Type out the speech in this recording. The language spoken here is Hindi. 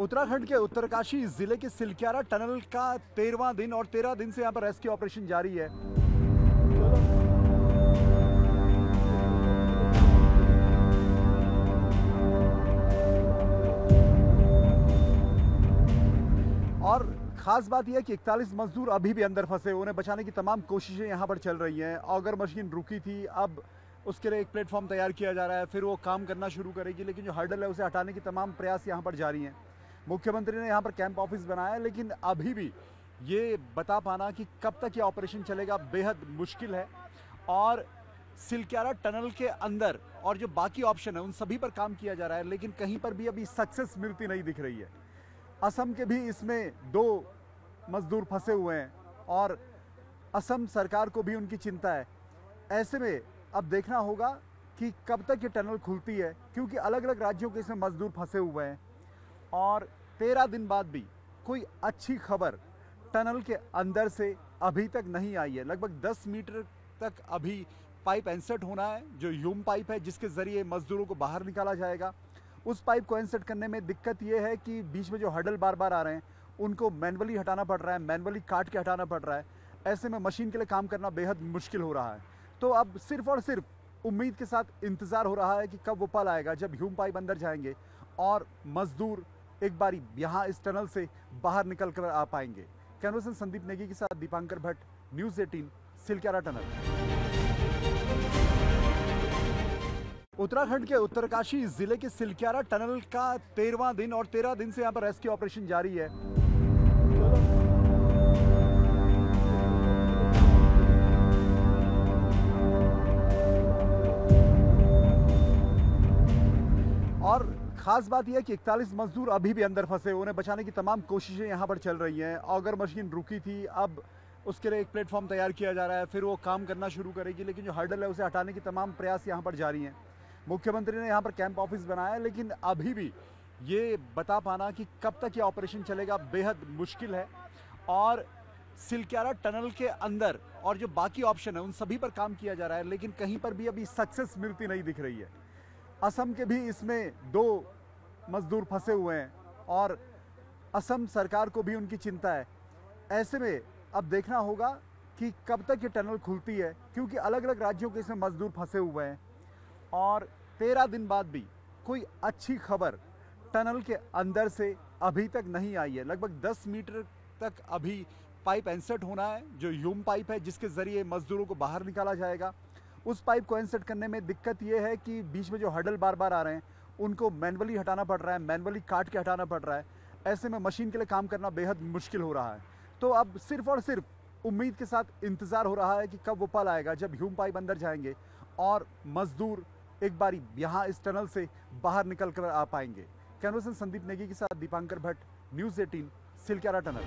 उत्तराखंड के उत्तरकाशी जिले के सिलक्यारा टनल का 13वां दिन और 13 दिन से यहाँ पर रेस्क्यू ऑपरेशन जारी है। और खास बात यह है कि 41 मजदूर अभी भी अंदर फंसे, उन्हें बचाने की तमाम कोशिशें यहाँ पर चल रही हैं। ऑगर मशीन रुकी थी, अब उसके लिए एक प्लेटफॉर्म तैयार किया जा रहा है, फिर वो काम करना शुरू करेगी, लेकिन जो हर्डल है उसे हटाने की तमाम प्रयास यहाँ पर जारी हैं। मुख्यमंत्री ने यहाँ पर कैंप ऑफिस बनाया है, लेकिन अभी भी ये बता पाना कि कब तक ये ऑपरेशन चलेगा बेहद मुश्किल है। और सिलक्यारा टनल के अंदर और जो बाकी ऑप्शन है उन सभी पर काम किया जा रहा है, लेकिन कहीं पर भी अभी सक्सेस मिलती नहीं दिख रही है। असम के भी इसमें 2 मजदूर फंसे हुए हैं और असम सरकार को भी उनकी चिंता है। ऐसे में अब देखना होगा कि कब तक ये टनल खुलती है, क्योंकि अलग अलग राज्यों के इसमें मजदूर फंसे हुए हैं। और 13 दिन बाद भी कोई अच्छी खबर टनल के अंदर से अभी तक नहीं आई है। लगभग 10 मीटर तक अभी पाइप इंसर्ट होना है, जो ह्यूम पाइप है जिसके ज़रिए मजदूरों को बाहर निकाला जाएगा। उस पाइप को इंसर्ट करने में दिक्कत ये है कि बीच में जो हर्डल बार बार आ रहे हैं उनको मैनुअली हटाना पड़ रहा है, मैनुअली काट के हटाना पड़ रहा है। ऐसे में मशीन के लिए काम करना बेहद मुश्किल हो रहा है। तो अब सिर्फ और सिर्फ उम्मीद के साथ इंतज़ार हो रहा है कि कब वो पल आएगा जब ह्यूम पाइप अंदर जाएंगे और मजदूर एक बारी यहाँ इस टनल से बाहर निकल कर आ पाएंगे। कैमरा पर्सन संदीप नेगी के साथ दीपांकर भट्ट, न्यूज़ 18, सिलक्यारा टनल। उत्तराखंड के उत्तरकाशी जिले के सिलक्यारा टनल का 13वां दिन और 13 दिन से यहाँ पर रेस्क्यू ऑपरेशन जारी है। और खास बात यह है कि 41 मजदूर अभी भी अंदर फंसे, उन्हें बचाने की तमाम कोशिशें यहाँ पर चल रही हैं। ऑगर मशीन रुकी थी, अब उसके लिए एक प्लेटफॉर्म तैयार किया जा रहा है, फिर वो काम करना शुरू करेगी, लेकिन जो हर्डल है उसे हटाने की तमाम प्रयास यहाँ पर जारी हैं। मुख्यमंत्री ने यहाँ पर कैंप ऑफिस बनाया है, लेकिन अभी भी ये बता पाना कि कब तक ये ऑपरेशन चलेगा बेहद मुश्किल है। और सिलक्यारा टनल के अंदर और जो बाकी ऑप्शन है उन सभी पर काम किया जा रहा है, लेकिन कहीं पर भी अभी सक्सेस मिलती नहीं दिख रही है। असम के भी इसमें 2 मजदूर फंसे हुए हैं और असम सरकार को भी उनकी चिंता है। ऐसे में अब देखना होगा कि कब तक ये टनल खुलती है, क्योंकि अलग अलग राज्यों के इसमें मजदूर फंसे हुए हैं। और 13 दिन बाद भी कोई अच्छी खबर टनल के अंदर से अभी तक नहीं आई है। लगभग 10 मीटर तक अभी पाइप इंसर्ट होना है, जो ह्यूम पाइप है जिसके ज़रिए मजदूरों को बाहर निकाला जाएगा। उस पाइप को इंसर्ट करने में दिक्कत ये है कि बीच में जो हर्डल बार बार आ रहे हैं उनको मैनुअली हटाना पड़ रहा है, मैनुअली काट के हटाना पड़ रहा है। ऐसे में मशीन के लिए काम करना बेहद मुश्किल हो रहा है। तो अब सिर्फ और सिर्फ उम्मीद के साथ इंतज़ार हो रहा है कि कब वो पल आएगा जब ह्यूम पाइप अंदर जाएंगे और मजदूर एक बारी यहाँ इस टनल से बाहर निकल कर आ पाएंगे। कैमरा पर्सन संदीप नेगी के साथ दीपांकर भट्ट, न्यूज़ 18, सिलक्यारा टनल।